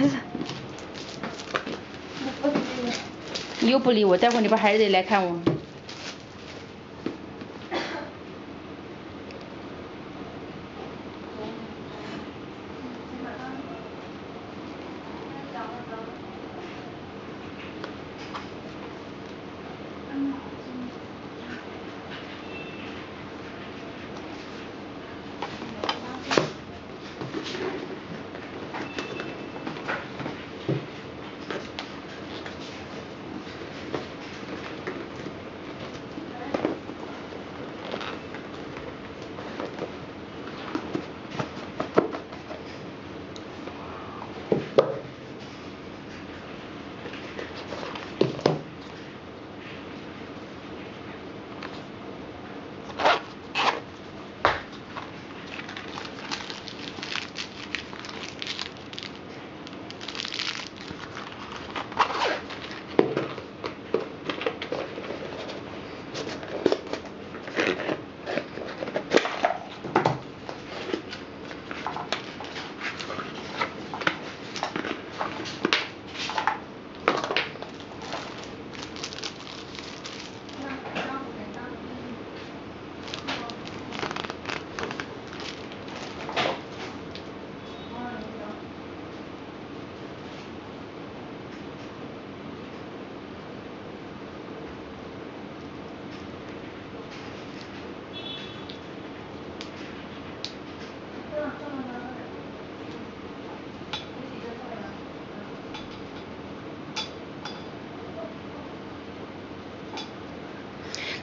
孩子。你又不理我，待会儿你不还是得来看我？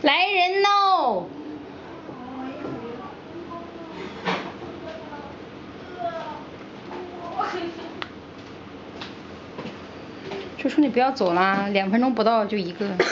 来人喽！楚楚，你不要走啦，2分钟不到就一个。